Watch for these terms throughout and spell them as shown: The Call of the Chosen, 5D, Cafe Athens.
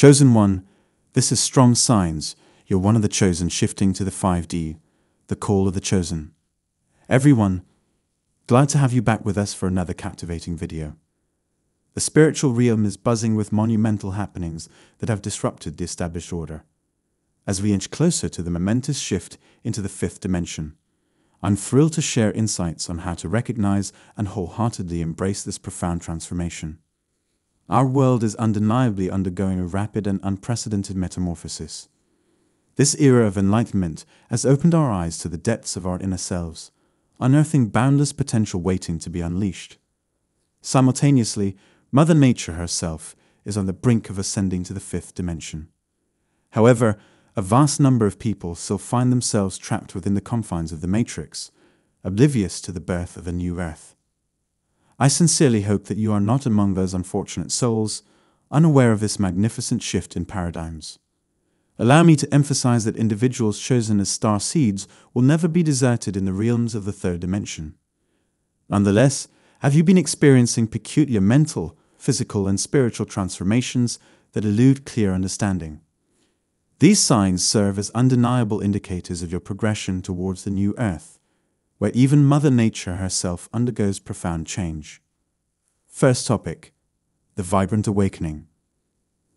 Chosen one, this is strong signs. You're one of the chosen, shifting to the 5D, the call of the chosen. Everyone, glad to have you back with us for another captivating video. The spiritual realm is buzzing with monumental happenings that have disrupted the established order. As we inch closer to the momentous shift into the fifth dimension, I'm thrilled to share insights on how to recognize and wholeheartedly embrace this profound transformation. Our world is undeniably undergoing a rapid and unprecedented metamorphosis. This era of enlightenment has opened our eyes to the depths of our inner selves, unearthing boundless potential waiting to be unleashed. Simultaneously, Mother Nature herself is on the brink of ascending to the fifth dimension. However, a vast number of people still find themselves trapped within the confines of the Matrix, oblivious to the birth of a new Earth. I sincerely hope that you are not among those unfortunate souls, unaware of this magnificent shift in paradigms. Allow me to emphasize that individuals chosen as star seeds will never be deserted in the realms of the third dimension. Nonetheless, have you been experiencing peculiar mental, physical, and spiritual transformations that elude clear understanding? These signs serve as undeniable indicators of your progression towards the new Earth, where even Mother Nature herself undergoes profound change. First topic, the vibrant awakening.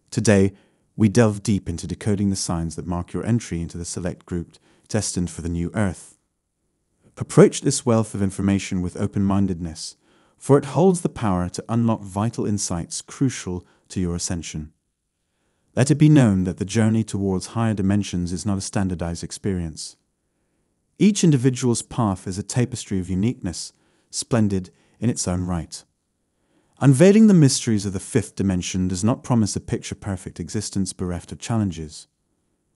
Today, we delve deep into decoding the signs that mark your entry into the select group destined for the new Earth. Approach this wealth of information with open-mindedness, for it holds the power to unlock vital insights crucial to your ascension. Let it be known that the journey towards higher dimensions is not a standardized experience. Each individual's path is a tapestry of uniqueness, splendid in its own right. Unveiling the mysteries of the fifth dimension does not promise a picture-perfect existence bereft of challenges.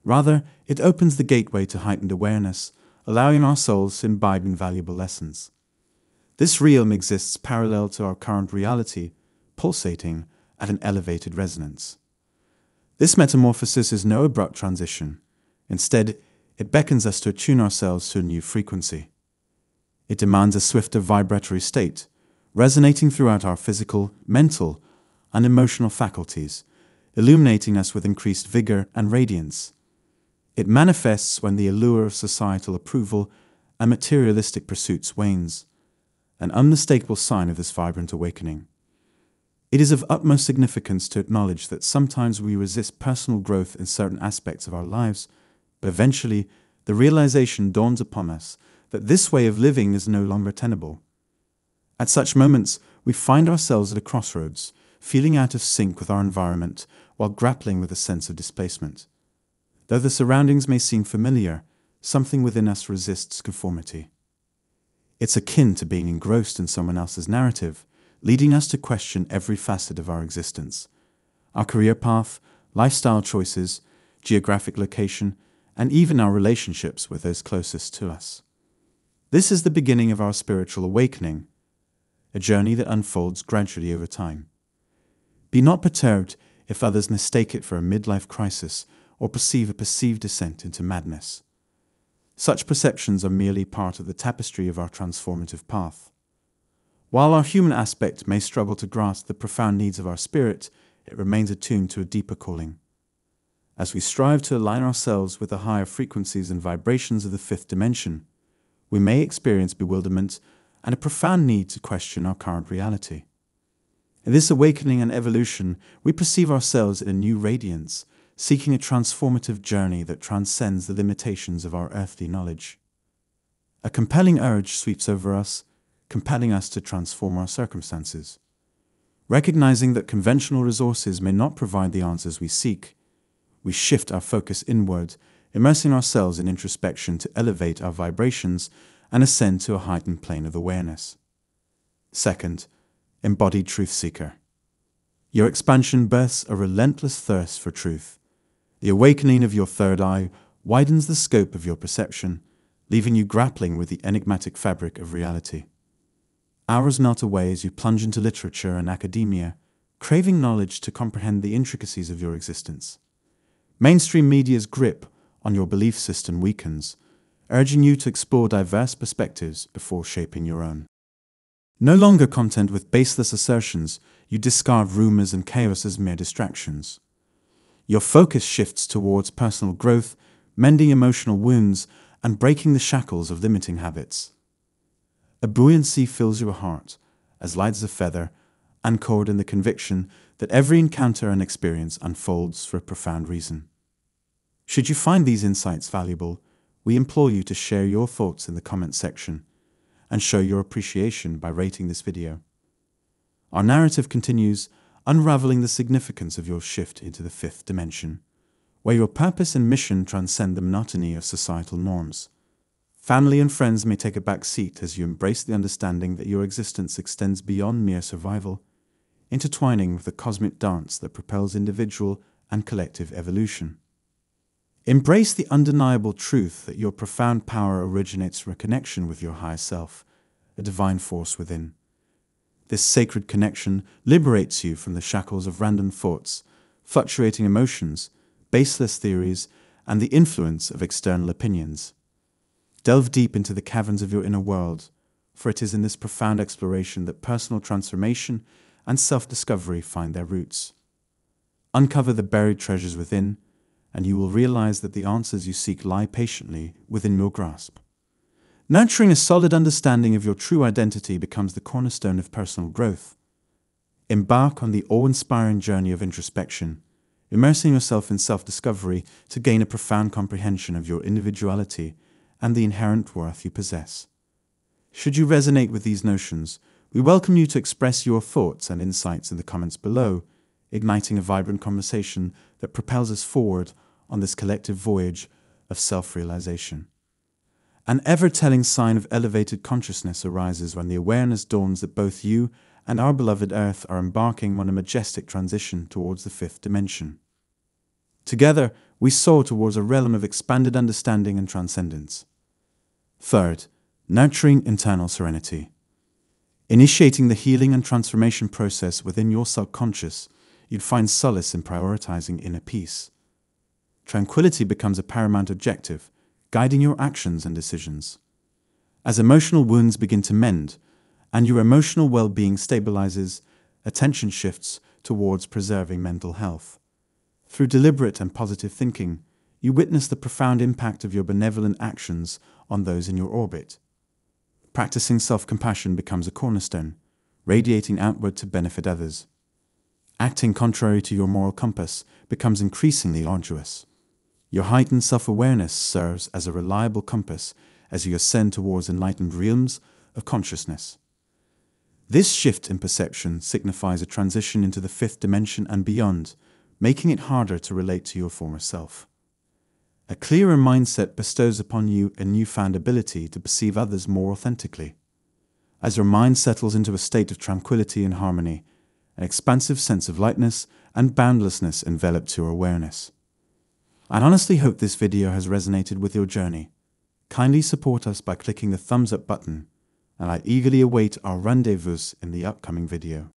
Rather, it opens the gateway to heightened awareness, allowing our souls to imbibe invaluable lessons. This realm exists parallel to our current reality, pulsating at an elevated resonance. This metamorphosis is no abrupt transition. Instead, it beckons us to attune ourselves to a new frequency. It demands a swifter vibratory state, resonating throughout our physical, mental, and emotional faculties, illuminating us with increased vigor and radiance. It manifests when the allure of societal approval and materialistic pursuits wanes, an unmistakable sign of this vibrant awakening. It is of utmost significance to acknowledge that sometimes we resist personal growth in certain aspects of our lives, but eventually, the realization dawns upon us that this way of living is no longer tenable. At such moments, we find ourselves at a crossroads, feeling out of sync with our environment while grappling with a sense of displacement. Though the surroundings may seem familiar, something within us resists conformity. It's akin to being engrossed in someone else's narrative, leading us to question every facet of our existence. Our career path, lifestyle choices, geographic location, and even our relationships with those closest to us. This is the beginning of our spiritual awakening, a journey that unfolds gradually over time. Be not perturbed if others mistake it for a midlife crisis or perceive a perceived descent into madness. Such perceptions are merely part of the tapestry of our transformative path. While our human aspect may struggle to grasp the profound needs of our spirit, it remains attuned to a deeper calling. As we strive to align ourselves with the higher frequencies and vibrations of the fifth dimension, we may experience bewilderment and a profound need to question our current reality. In this awakening and evolution, we perceive ourselves in a new radiance, seeking a transformative journey that transcends the limitations of our earthly knowledge. A compelling urge sweeps over us, compelling us to transform our circumstances. Recognizing that conventional resources may not provide the answers we seek, we shift our focus inward, immersing ourselves in introspection to elevate our vibrations and ascend to a heightened plane of awareness. Second, embodied truth seeker. Your expansion births a relentless thirst for truth. The awakening of your third eye widens the scope of your perception, leaving you grappling with the enigmatic fabric of reality. Hours melt away as you plunge into literature and academia, craving knowledge to comprehend the intricacies of your existence. Mainstream media's grip on your belief system weakens, urging you to explore diverse perspectives before shaping your own. No longer content with baseless assertions, you discard rumors and chaos as mere distractions. your focus shifts towards personal growth, mending emotional wounds, and breaking the shackles of limiting habits. A buoyancy fills your heart, as light as a feather, anchored in the conviction that every encounter and experience unfolds for a profound reason. Should you find these insights valuable, we implore you to share your thoughts in the comments section and show your appreciation by rating this video. Our narrative continues, unraveling the significance of your shift into the fifth dimension, where your purpose and mission transcend the monotony of societal norms. Family and friends may take a back seat as you embrace the understanding that your existence extends beyond mere survival, intertwining with the cosmic dance that propels individual and collective evolution. Embrace the undeniable truth that your profound power originates from a connection with your higher self, a divine force within. This sacred connection liberates you from the shackles of random thoughts, fluctuating emotions, baseless theories, and the influence of external opinions. Delve deep into the caverns of your inner world, for it is in this profound exploration that personal transformation and self-discovery find their roots. Uncover the buried treasures within, and you will realize that the answers you seek lie patiently within your grasp. Nurturing a solid understanding of your true identity becomes the cornerstone of personal growth. Embark on the awe-inspiring journey of introspection, immersing yourself in self-discovery to gain a profound comprehension of your individuality and the inherent worth you possess. Should you resonate with these notions, we welcome you to express your thoughts and insights in the comments below, igniting a vibrant conversation that propels us forward on this collective voyage of self-realization. An ever-telling sign of elevated consciousness arises when the awareness dawns that both you and our beloved Earth are embarking on a majestic transition towards the fifth dimension. Together, we soar towards a realm of expanded understanding and transcendence. Third, nurturing internal serenity. Initiating the healing and transformation process within your subconscious, you'd find solace in prioritizing inner peace. Tranquility becomes a paramount objective, guiding your actions and decisions. As emotional wounds begin to mend, and your emotional well-being stabilizes, attention shifts towards preserving mental health. Through deliberate and positive thinking, you witness the profound impact of your benevolent actions on those in your orbit. Practicing self-compassion becomes a cornerstone, radiating outward to benefit others. Acting contrary to your moral compass becomes increasingly arduous. Your heightened self-awareness serves as a reliable compass as you ascend towards enlightened realms of consciousness. This shift in perception signifies a transition into the fifth dimension and beyond, making it harder to relate to your former self. A clearer mindset bestows upon you a newfound ability to perceive others more authentically. As your mind settles into a state of tranquility and harmony, an expansive sense of lightness and boundlessness envelops your awareness. I honestly hope this video has resonated with your journey. Kindly support us by clicking the thumbs up button, and I eagerly await our rendezvous in the upcoming video.